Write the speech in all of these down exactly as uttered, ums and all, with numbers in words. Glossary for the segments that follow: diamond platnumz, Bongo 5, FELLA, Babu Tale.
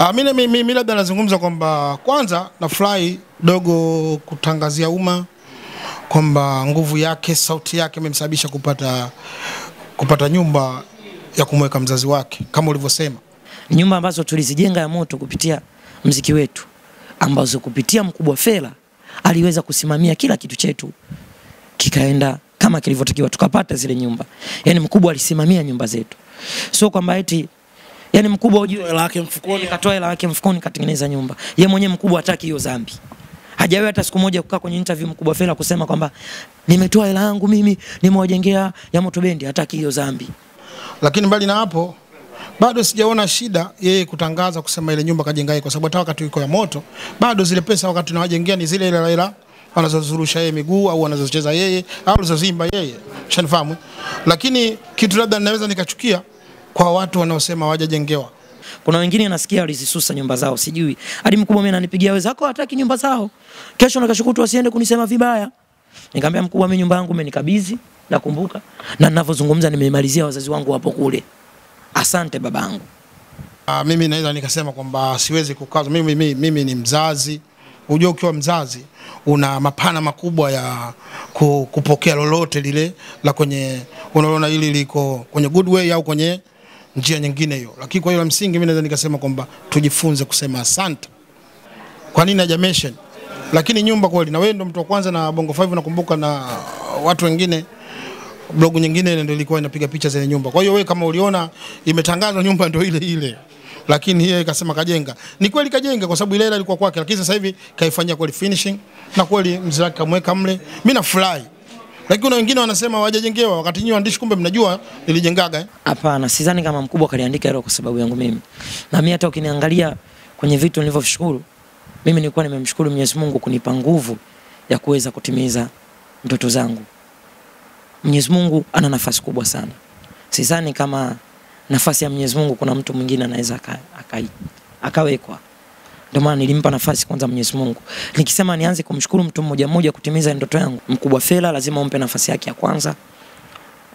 Ah, mimi mimi mimi labda nazungumza kwamba kwanza na fly dogo kutangazia umma kwamba nguvu yake, sauti yake imemsababisha kupata kupata nyumba ya kumweka mzazi wake kama ulivyosema. Nyumba ambazo tulizijenga ya moto kupitia mziki wetu, ambazo kupitia mkubwa Fella aliweza kusimamia kila kitu chetu kikaenda kama kilivyotakiwa, tukapata zile nyumba. Yaani mkubwa alisimamia nyumba zetu. Sio kwamba eti yaani mkubwa ujue hela yake mfukoni, akatoa hela yake mfukoni katengeneza nyumba. Yeye mwenyewe mkubwa hataki hiyo dhambi. Hajawahi hata siku moja kukaa kwenye interview mkubwa Fella kusema kwamba nimetoa hela yangu mimi, nimewajengea ya moto bendi, hataki hiyo dhambi. Lakini mbali na hapo bado sijaona shida yeye kutangaza kusema ile nyumba kajengae, kwa sababu hata wakati yuko ya moto bado zile pesa wakati tunawajengea ni zile ile ile anazozurusha yeye miguu au anazocheza yeye au anazozimba yeye. Ushanifahamu? Lakini kitu labda ninaweza nikachukia kwa watu wanaosema hawajajengewa. Kuna wengine nasikia walizisusa nyumba zao, sijui. Hadi mkubwa mimi ananipigia, wewe zako hataki nyumba zao. Kesho nakashukutu wasiende kunisema vibaya. Nikamwambia mkubwa, mimi nyumba yangu imenikabidhi, nakumbuka, na ninavyozungumza nimeimalizia wazazi wangu wapo kule. Asante babangu. Ah, mimi naweza nikasema kwamba siwezi kukaza. Mimi, mimi mimi ni mzazi. Unajua ukiwa mzazi una mapana makubwa ya kupokea lolote lile la kwenye unaona hili liko kwenye good way au kwenye njia nyingine hiyo. Lakini kwa hiyo la msingi mimi naweza nikasema kwamba tujifunze kusema asante. Kwa nini ajamation? Lakini nyumba kweli, na wewe ndo mtu wa kwanza na Bongo five nakumbuka, na watu wengine blogu nyingine ndio ilikuwa inapiga picha za nyumba. Kwa hiyo wewe kama uliona imetangazwa nyumba ndio ile ile. Lakini yeye akasema kajenga. Ni kweli kajenga kwa sababu ile ile ilikuwa kwake, lakini sasa hivi kaifanyia kweli finishing na kweli mzee kamweka mle. Mimi na fly. Lakini kuna wengine wanasema hawajajengewa wakati nyinyi waandishi kumbe mnajua nilijengaga eh. Hapana, sidhani kama mkubwa kaliandika hilo kwa sababu yangu mimi. Na mimi hata ukiniangalia kwenye vitu nilivyoshukuru, mimi nilikuwa nimemshukuru Mwenyezi Mungu kunipa nguvu ya kuweza kutimiza ndoto zangu. Mwenyezi Mungu ana nafasi kubwa sana. Sidhani kama nafasi ya Mwenyezi Mungu kuna mtu mwingine anaweza akawekwa. Ndio maana nilimpa nafasi kwanza Mwenyezi Mungu. Nikisema nianze kumshukuru mtu mmoja mmoja kutimiza ndoto yangu, mkubwa Fella lazima umpe nafasi yake ya kwanza.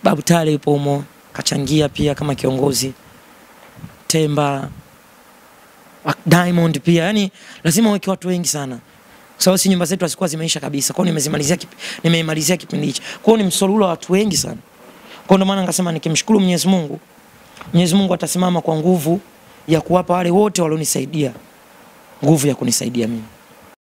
Babu Tale yupo humo, kachangia pia kama kiongozi. Temba, Diamond pia. Yaani lazima weke watu wengi sana. Sawa, si nyumba zetu hazikuwa zimeisha kabisa. Kwao nimezimalizia kipi nimeimalizia kipindi hicho. Kwao ni msolulu wa watu wengi sana. Kwao ndio maana ningesema nikimshukuru Mwenyezi Mungu, Mwenyezi Mungu atasimama kwa nguvu ya kuwapa wale wote walionisaidia, nguvu ya kunisaidia mimi.